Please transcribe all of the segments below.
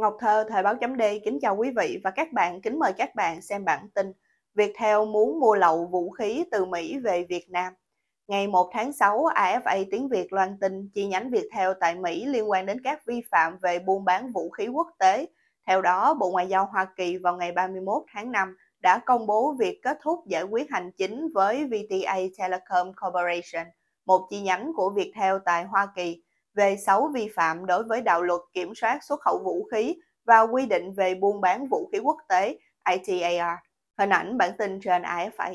Ngọc Thơ, Thời Báo chấm đề kính chào quý vị và các bạn, kính mời các bạn xem bản tin Viettel muốn mua lậu vũ khí từ Mỹ về Việt Nam. Ngày 1 tháng 6, AFA tiếng Việt loan tin chi nhánh Viettel tại Mỹ liên quan đến các vi phạm về buôn bán vũ khí quốc tế. Theo đó, Bộ Ngoại giao Hoa Kỳ vào ngày 31 tháng 5 đã công bố việc kết thúc giải quyết hành chính với VTA Telecom Corporation, một chi nhánh của Viettel tại Hoa Kỳ, về 6 vi phạm đối với đạo luật kiểm soát xuất khẩu vũ khí và quy định về buôn bán vũ khí quốc tế ITAR. Hình ảnh bản tin trên AFA.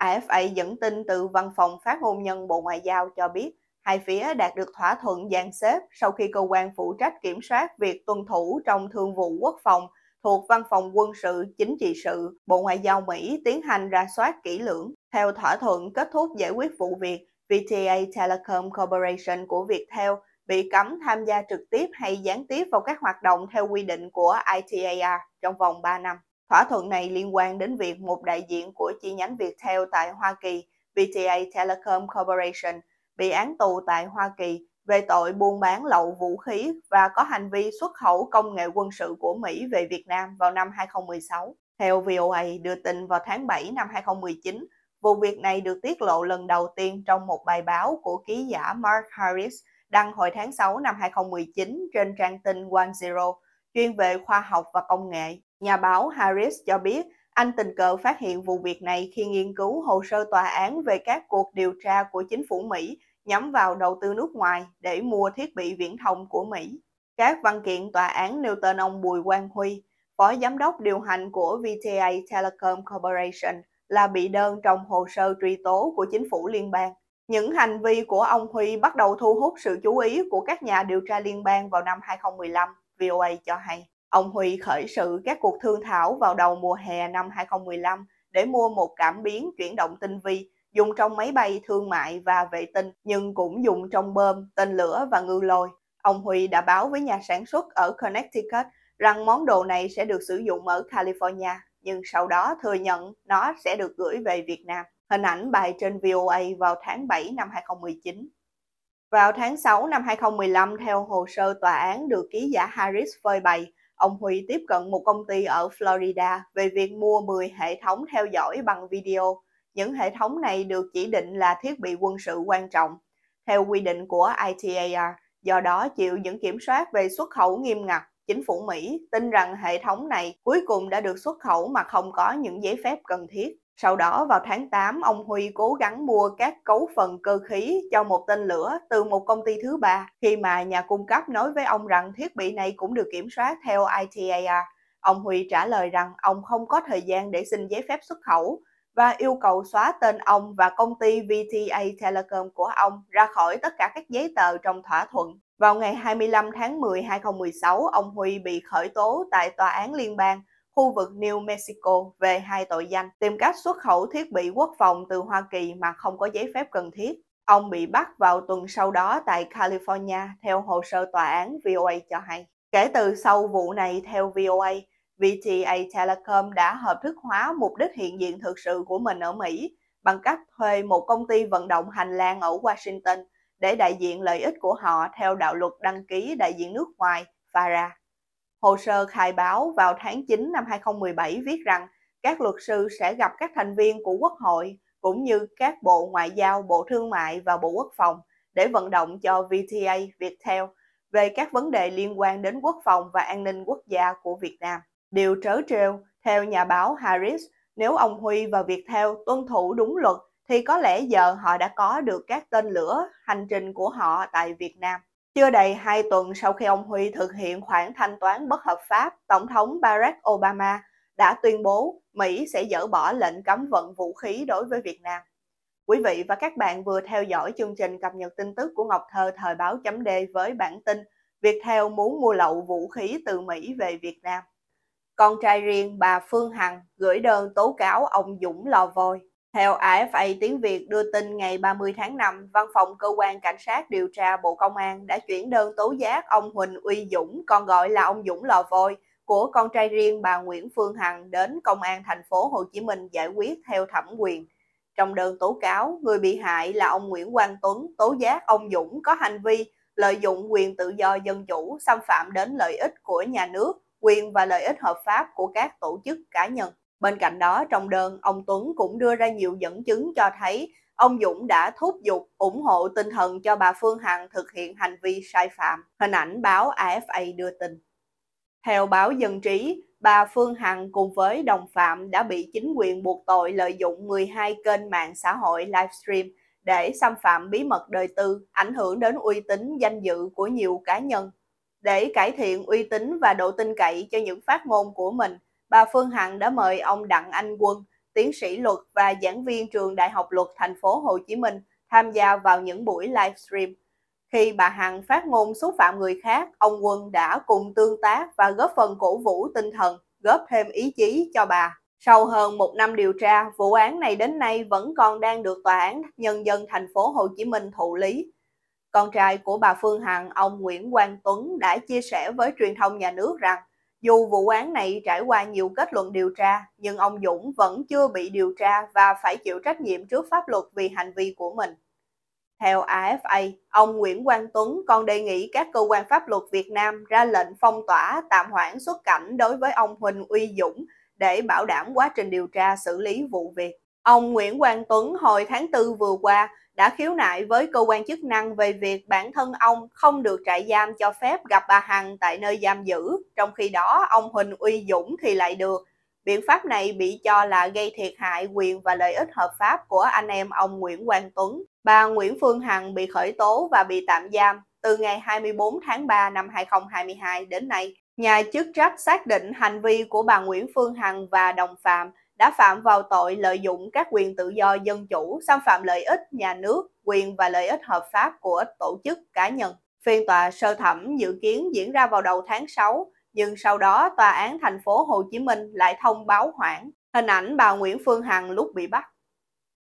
AFA dẫn tin từ Văn phòng Phát ngôn nhân Bộ Ngoại giao cho biết, hai phía đạt được thỏa thuận dàn xếp sau khi cơ quan phụ trách kiểm soát việc tuân thủ trong thương vụ quốc phòng thuộc Văn phòng Quân sự Chính trị sự Bộ Ngoại giao Mỹ tiến hành rà soát kỹ lưỡng. Theo thỏa thuận kết thúc giải quyết vụ việc, VTA Telecom Corporation của Viettel bị cấm tham gia trực tiếp hay gián tiếp vào các hoạt động theo quy định của ITAR trong vòng 3 năm. Thỏa thuận này liên quan đến việc một đại diện của chi nhánh Viettel tại Hoa Kỳ, VTA Telecom Corporation, bị án tù tại Hoa Kỳ về tội buôn bán lậu vũ khí và có hành vi xuất khẩu công nghệ quân sự của Mỹ về Việt Nam vào năm 2016. Theo VOA đưa tin vào tháng 7 năm 2019, vụ việc này được tiết lộ lần đầu tiên trong một bài báo của ký giả Mark Harris đăng hồi tháng 6 năm 2019 trên trang tin OneZero, chuyên về khoa học và công nghệ. Nhà báo Harris cho biết, anh tình cờ phát hiện vụ việc này khi nghiên cứu hồ sơ tòa án về các cuộc điều tra của chính phủ Mỹ nhắm vào đầu tư nước ngoài để mua thiết bị viễn thông của Mỹ. Các văn kiện tòa án nêu tên ông Bùi Quang Huy, phó giám đốc điều hành của VTA Telecom Corporation, là bị đơn trong hồ sơ truy tố của chính phủ liên bang. Những hành vi của ông Huy bắt đầu thu hút sự chú ý của các nhà điều tra liên bang vào năm 2015, VOA cho hay. Ông Huy khởi sự các cuộc thương thảo vào đầu mùa hè năm 2015 để mua một cảm biến chuyển động tinh vi, dùng trong máy bay thương mại và vệ tinh, nhưng cũng dùng trong bơm, tên lửa và ngư lôi. Ông Huy đã báo với nhà sản xuất ở Connecticut rằng món đồ này sẽ được sử dụng ở California, nhưng sau đó thừa nhận nó sẽ được gửi về Việt Nam. Hình ảnh bài trên VOA vào tháng 7 năm 2019. Vào tháng 6 năm 2015, theo hồ sơ tòa án được ký giả Harris phơi bày, ông Huy tiếp cận một công ty ở Florida về việc mua 10 hệ thống theo dõi bằng video. Những hệ thống này được chỉ định là thiết bị quân sự quan trọng, theo quy định của ITAR, do đó chịu những kiểm soát về xuất khẩu nghiêm ngặt. Chính phủ Mỹ tin rằng hệ thống này cuối cùng đã được xuất khẩu mà không có những giấy phép cần thiết. Sau đó vào tháng 8, ông Huy cố gắng mua các cấu phần cơ khí cho một tên lửa từ một công ty thứ ba. Khi mà nhà cung cấp nói với ông rằng thiết bị này cũng được kiểm soát theo ITAR, ông Huy trả lời rằng ông không có thời gian để xin giấy phép xuất khẩu và yêu cầu xóa tên ông và công ty VTA Telecom của ông ra khỏi tất cả các giấy tờ trong thỏa thuận. Vào ngày 25 tháng 10, 2016, ông Huy bị khởi tố tại Tòa án Liên bang, khu vực New Mexico về hai tội danh tìm cách xuất khẩu thiết bị quốc phòng từ Hoa Kỳ mà không có giấy phép cần thiết. Ông bị bắt vào tuần sau đó tại California, theo hồ sơ tòa án, VOA cho hay. Kể từ sau vụ này, theo VOA, VTA Telecom đã hợp thức hóa mục đích hiện diện thực sự của mình ở Mỹ bằng cách thuê một công ty vận động hành lang ở Washington để đại diện lợi ích của họ theo đạo luật đăng ký đại diện nước ngoài FARA. Hồ sơ khai báo vào tháng 9 năm 2017 viết rằng các luật sư sẽ gặp các thành viên của Quốc hội cũng như các bộ Ngoại giao, Bộ Thương mại và Bộ Quốc phòng để vận động cho VTA Viettel về các vấn đề liên quan đến quốc phòng và an ninh quốc gia của Việt Nam. Điều trớ trêu, theo nhà báo Harris, nếu ông Huy và Viettel tuân thủ đúng luật thì có lẽ giờ họ đã có được các tên lửa hành trình của họ tại Việt Nam. Chưa đầy 2 tuần sau khi ông Huy thực hiện khoản thanh toán bất hợp pháp, Tổng thống Barack Obama đã tuyên bố Mỹ sẽ dỡ bỏ lệnh cấm vận vũ khí đối với Việt Nam. Quý vị và các bạn vừa theo dõi chương trình cập nhật tin tức của Ngọc Thơ Thời Báo chấm đề với bản tin Viettel muốn mua lậu vũ khí từ Mỹ về Việt Nam. Con trai riêng bà Phương Hằng gửi đơn tố cáo ông Dũng lò vôi. Theo AFA tiếng Việt đưa tin ngày 30 tháng 5, Văn phòng Cơ quan Cảnh sát Điều tra Bộ Công an đã chuyển đơn tố giác ông Huỳnh Uy Dũng, còn gọi là ông Dũng lò vôi, của con trai riêng bà Nguyễn Phương Hằng đến Công an thành phố Hồ Chí Minh giải quyết theo thẩm quyền. Trong đơn tố cáo, người bị hại là ông Nguyễn Quang Tuấn tố giác ông Dũng có hành vi lợi dụng quyền tự do dân chủ, xâm phạm đến lợi ích của nhà nước, quyền và lợi ích hợp pháp của các tổ chức cá nhân. Bên cạnh đó, trong đơn, ông Tuấn cũng đưa ra nhiều dẫn chứng cho thấy ông Dũng đã thúc giục, ủng hộ tinh thần cho bà Phương Hằng thực hiện hành vi sai phạm, hình ảnh báo AFA đưa tin. Theo báo Dân Trí, bà Phương Hằng cùng với đồng phạm đã bị chính quyền buộc tội lợi dụng 12 kênh mạng xã hội livestream để xâm phạm bí mật đời tư, ảnh hưởng đến uy tín danh dự của nhiều cá nhân. Để cải thiện uy tín và độ tin cậy cho những phát ngôn của mình, bà Phương Hằng đã mời ông Đặng Anh Quân, tiến sĩ luật và giảng viên trường Đại học Luật Thành phố Hồ Chí Minh tham gia vào những buổi livestream. Khi bà Hằng phát ngôn xúc phạm người khác, ông Quân đã cùng tương tác và góp phần cổ vũ tinh thần, góp thêm ý chí cho bà. Sau hơn một năm điều tra, vụ án này đến nay vẫn còn đang được Tòa án Nhân dân Thành phố Hồ Chí Minh thụ lý. Con trai của bà Phương Hằng, ông Nguyễn Quang Tuấn đã chia sẻ với truyền thông nhà nước rằng dù vụ án này trải qua nhiều kết luận điều tra, nhưng ông Dũng vẫn chưa bị điều tra và phải chịu trách nhiệm trước pháp luật vì hành vi của mình. Theo AFA, ông Nguyễn Quang Tuấn còn đề nghị các cơ quan pháp luật Việt Nam ra lệnh phong tỏa tạm hoãn xuất cảnh đối với ông Huỳnh Uy Dũng để bảo đảm quá trình điều tra xử lý vụ việc. Ông Nguyễn Quang Tuấn hồi tháng 4 vừa qua đã khiếu nại với cơ quan chức năng về việc bản thân ông không được trại giam cho phép gặp bà Hằng tại nơi giam giữ, trong khi đó ông Huỳnh Uy Dũng thì lại được. Biện pháp này bị cho là gây thiệt hại quyền và lợi ích hợp pháp của anh em ông Nguyễn Quang Tuấn. Bà Nguyễn Phương Hằng bị khởi tố và bị tạm giam từ ngày 24 tháng 3 năm 2022 đến nay. Nhà chức trách xác định hành vi của bà Nguyễn Phương Hằng và đồng phạm đã phạm vào tội lợi dụng các quyền tự do dân chủ, xâm phạm lợi ích nhà nước, quyền và lợi ích hợp pháp của tổ chức cá nhân. Phiên tòa sơ thẩm dự kiến diễn ra vào đầu tháng 6, nhưng sau đó Tòa án Thành phố Hồ Chí Minh lại thông báo hoãn. Hình ảnh bà Nguyễn Phương Hằng lúc bị bắt.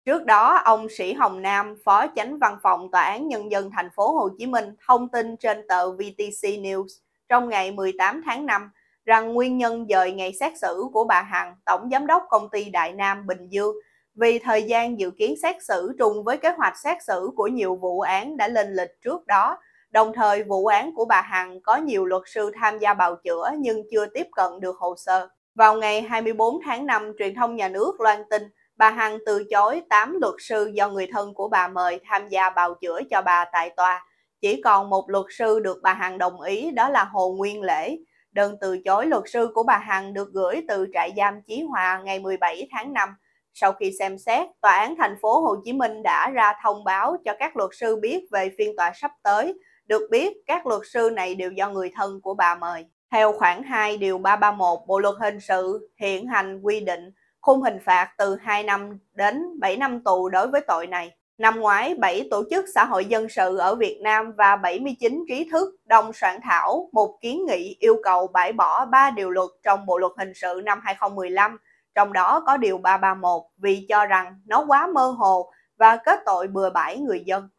Trước đó, ông Sĩ Hồng Nam, Phó Chánh Văn phòng Tòa án Nhân dân Thành phố Hồ Chí Minh thông tin trên tờ VTC News trong ngày 18 tháng 5 rằng nguyên nhân dời ngày xét xử của bà Hằng, Tổng Giám đốc Công ty Đại Nam Bình Dương, vì thời gian dự kiến xét xử trùng với kế hoạch xét xử của nhiều vụ án đã lên lịch trước đó. Đồng thời, vụ án của bà Hằng có nhiều luật sư tham gia bào chữa nhưng chưa tiếp cận được hồ sơ. Vào ngày 24 tháng 5, truyền thông nhà nước loan tin bà Hằng từ chối 8 luật sư do người thân của bà mời tham gia bào chữa cho bà tại tòa. Chỉ còn một luật sư được bà Hằng đồng ý, đó là Hồ Nguyên Lễ. Đơn từ chối luật sư của bà Hằng được gửi từ trại giam Chí Hòa ngày 17 tháng 5. Sau khi xem xét, Tòa án Thành phố Hồ Chí Minh đã ra thông báo cho các luật sư biết về phiên tòa sắp tới. Được biết, các luật sư này đều do người thân của bà mời. Theo khoản 2 điều 331 Bộ Luật Hình sự hiện hành quy định khung hình phạt từ 2 năm đến 7 năm tù đối với tội này. Năm ngoái, 7 tổ chức xã hội dân sự ở Việt Nam và 79 trí thức đồng soạn thảo một kiến nghị yêu cầu bãi bỏ 3 điều luật trong Bộ Luật Hình sự năm 2015, trong đó có điều 331 vì cho rằng nó quá mơ hồ và kết tội bừa bãi người dân.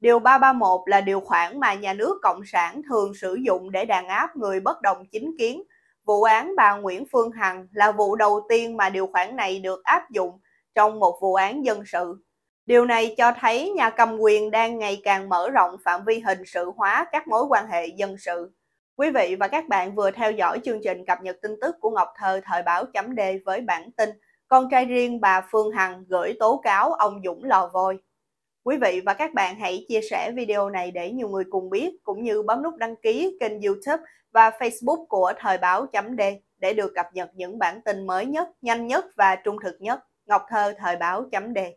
Điều 331 là điều khoản mà nhà nước Cộng sản thường sử dụng để đàn áp người bất đồng chính kiến. Vụ án bà Nguyễn Phương Hằng là vụ đầu tiên mà điều khoản này được áp dụng trong một vụ án dân sự. Điều này cho thấy nhà cầm quyền đang ngày càng mở rộng phạm vi hình sự hóa các mối quan hệ dân sự. Quý vị và các bạn vừa theo dõi chương trình cập nhật tin tức của Ngọc Thơ Thời báo chấm đề với bản tin Con trai riêng bà Phương Hằng gửi tố cáo ông Dũng lò vôi. Quý vị và các bạn hãy chia sẻ video này để nhiều người cùng biết, cũng như bấm nút đăng ký kênh YouTube và Facebook của Thời báo chấm đề để được cập nhật những bản tin mới nhất, nhanh nhất và trung thực nhất. Ngọc Thơ Thời báo chấm đề.